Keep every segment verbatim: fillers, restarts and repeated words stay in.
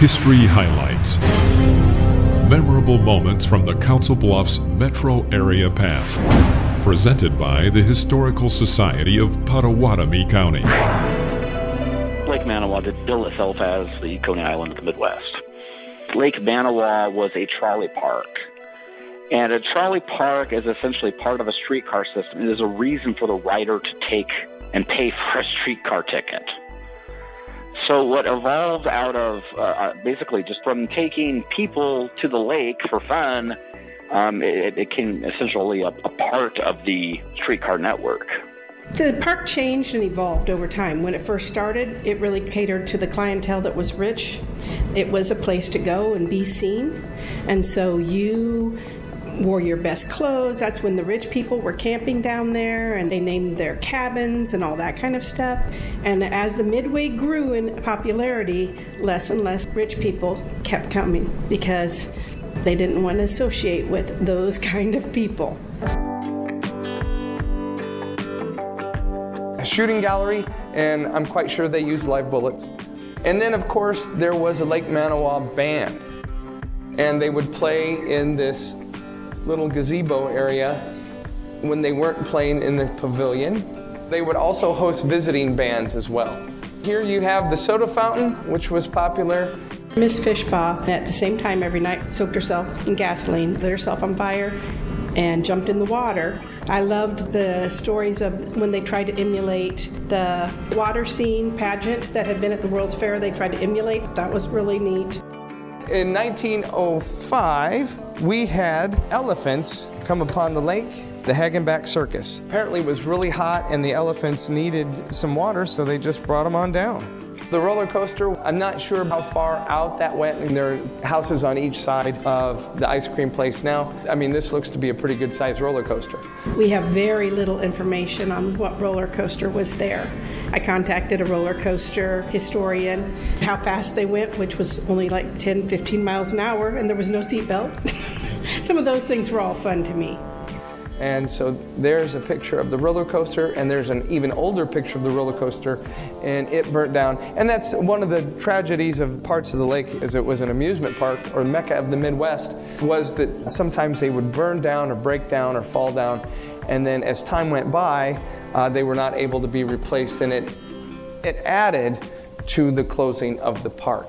History Highlights. Memorable moments from the Council Bluffs metro area past. Presented by the Historical Society of Pottawatomie County. Lake Manawa did bill itself as the Coney Island of the Midwest. Lake Manawa was a trolley park. And a trolley park is essentially part of a streetcar system. It is a reason for the rider to take and pay for a streetcar ticket. So what evolved out of uh, basically just from taking people to the lake for fun, um, it, it became essentially a, a part of the streetcar network. The park changed and evolved over time. When it first started, it really catered to the clientele that was rich. It was a place to go and be seen. And so you wore your best clothes. That's when the rich people were camping down there, and they named their cabins and all that kind of stuff. And as the Midway grew in popularity, less and less rich people kept coming because they didn't want to associate with those kind of people. A shooting gallery, and I'm quite sure they used live bullets. And then, of course, there was a Lake Manawa band, and they would play in this little gazebo area when they weren't playing in the pavilion. They would also host visiting bands as well. Here you have the soda fountain, which was popular. Miss Fishpaugh, at the same time every night, soaked herself in gasoline, lit herself on fire, and jumped in the water. I loved the stories of when they tried to emulate the water scene pageant that had been at the World's Fair. They tried to emulate. That was really neat. In nineteen oh five, we had elephants come upon the lake, the Hagenbeck Circus. Apparently it was really hot and the elephants needed some water, so they just brought them on down. The roller coaster, I'm not sure how far out that went, and there are houses on each side of the ice cream place now. I mean, this looks to be a pretty good sized roller coaster. We have very little information on what roller coaster was there. I contacted a roller coaster historian, how fast they went, which was only like ten, fifteen miles an hour, and there was no seatbelt. Some of those things were all fun to me. And so there's a picture of the roller coaster, and there's an even older picture of the roller coaster, and it burnt down. And that's one of the tragedies of parts of the lake, is it was an amusement park, or Mecca of the Midwest, was that sometimes they would burn down or break down or fall down. And then as time went by, uh, they were not able to be replaced, and it, it added to the closing of the park.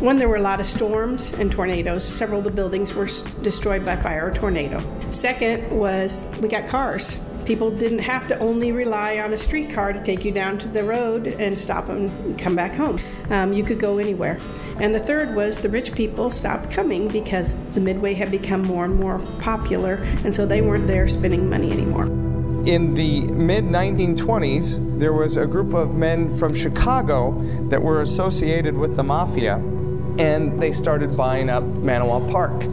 When there were a lot of storms and tornadoes, several of the buildings were destroyed by fire or tornado. Second was we got cars. People didn't have to only rely on a streetcar to take you down to the road and stop and come back home. Um, you could go anywhere. And the third was the rich people stopped coming because the Midway had become more and more popular, and so they weren't there spending money anymore. In the mid nineteen twenties, there was a group of men from Chicago that were associated with the mafia, and they started buying up Manawa Park.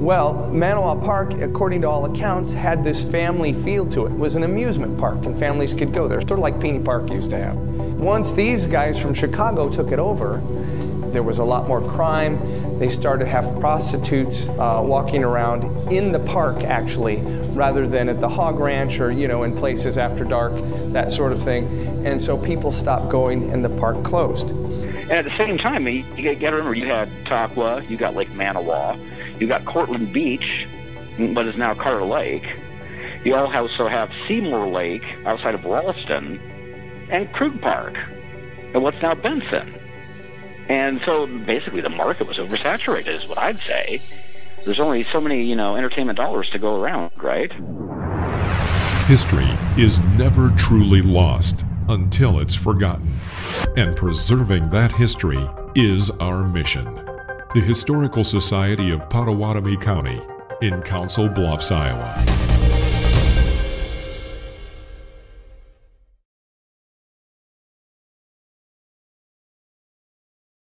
Well, Manawa Park, according to all accounts, had this family feel to it. It was an amusement park, and families could go there, sort of like Penny Park used to have. Once these guys from Chicago took it over, there was a lot more crime. They started to have prostitutes uh, walking around in the park, actually, rather than at the Hog Ranch or, you know, in places after dark, that sort of thing. And so people stopped going, and the park closed. And at the same time, you, you got to remember, you had Taqua, you got Lake Manawa, you got Cortland Beach, what is now Carter Lake. You also have Seymour Lake outside of Ralston, and Krug Park, and what's now Benson. And so basically the market was oversaturated, is what I'd say. There's only so many, you know, entertainment dollars to go around, right? History is never truly lost until it's forgotten. And preserving that history is our mission. The Historical Society of Pottawatomie County in Council Bluffs, Iowa.